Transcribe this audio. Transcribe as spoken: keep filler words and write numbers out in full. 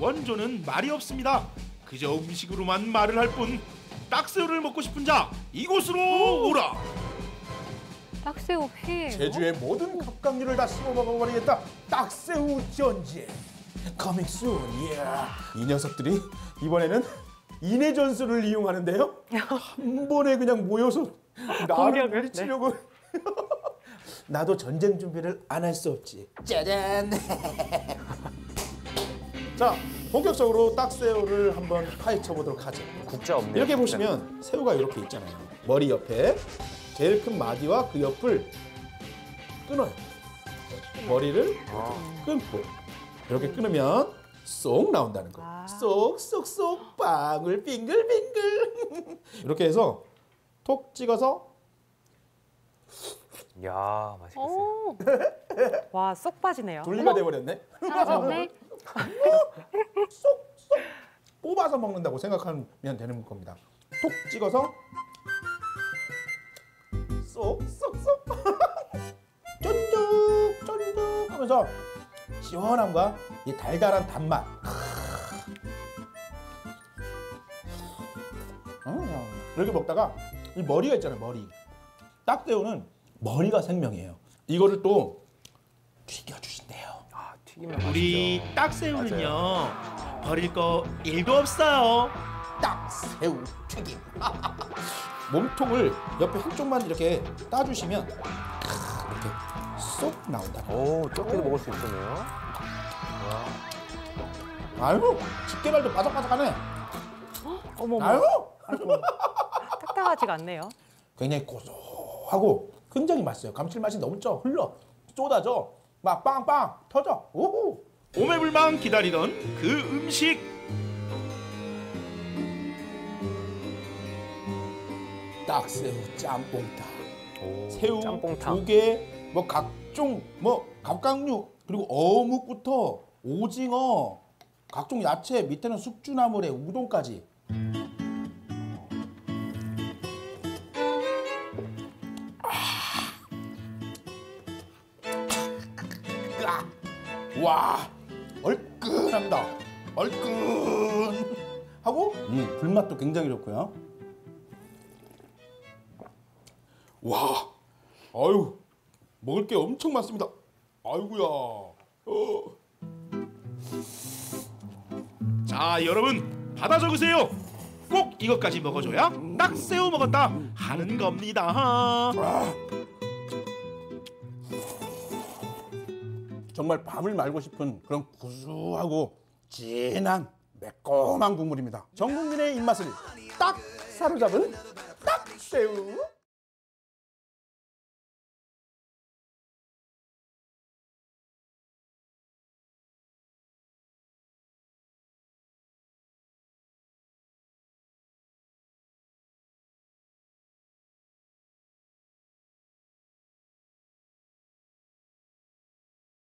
원조는 말이 없습니다. 그저 음식으로만 말을 할 뿐 딱새우를 먹고 싶은 자 이곳으로 오라. 딱새우 회예요? 제주의 모든 갑각류를 다 씹어 먹어버리겠다. 딱새우 전쟁. Coming soon, yeah. 이 녀석들이 이번에는 인해 전술을 이용하는데요. 한 번에 그냥 모여서 나를 물리치려고. 네. 나도 전쟁 준비를 안 할 수 없지. 짜잔. 자, 본격적으로 딱새우를 한번 파헤쳐 보도록 하죠. 국자 없네요. 이렇게 보시면 새우가 이렇게 있잖아요. 머리 옆에 제일 큰 마디와 그 옆을 끊어요. 머리를 아. 끊고 이렇게 끊으면 쏙 나온다는 거. 쏙쏙쏙 방울 빙글빙글. 이렇게 해서 톡 찍어서. 야, 맛있겠어요. 와, 쏙 빠지네요. 돌리가 돼버렸네. 사라졌네. 쏙쏙 뽑아서 먹는다고 생각하면 되는 겁니다. 톡 찍어서 쏙쏙쏙 쫀득 쫀득 하면서 시원함과 이 달달한 단맛. 이렇게 먹다가 이 머리가 있잖아요, 머리. 딱새우는 머리가 생명이에요. 이거를 또 튀겨주신대요. 아, 튀기면 우리 맛있죠. 딱새우는요. 맞아요. 버릴 거 일도 없어요. 딱새우 튀김. 몸통을 옆에 한쪽만 이렇게 따주시면 이렇게 쏙 나온다. 오, 적게도 먹을 수 있겠네요. 아이고, 집게발도 바삭바삭하네. 어머, 아이고. 아이고. 딱딱하지가 않네요. 굉장히 고소하고 굉장히 맛있어요. 감칠맛이 너무 쪄 흘러 쏟아져 막 빵빵 터져. 오호. 오매불망 기다리던 그 음식. 딱새우 짬뽕탕. 오, 새우 짬뽕탕. 조개, 뭐 각종 뭐 갑각류 그리고 어묵부터 오징어, 각종 야채, 밑에는 숙주나물에 우동까지. 와, 얼큰합니다. 얼큰하고 음, 불맛도 굉장히 좋고요. 와, 아유, 먹을 게 엄청 많습니다. 아이고야. 어. 자, 여러분 받아 적으세요. 꼭 이것까지 먹어줘야 딱새우 먹었다 하는 겁니다. 아. 정말 밥을 말고 싶은 그런 구수하고 진한 매콤한 국물입니다. 전 국민의 입맛을 딱 사로잡은 딱새우.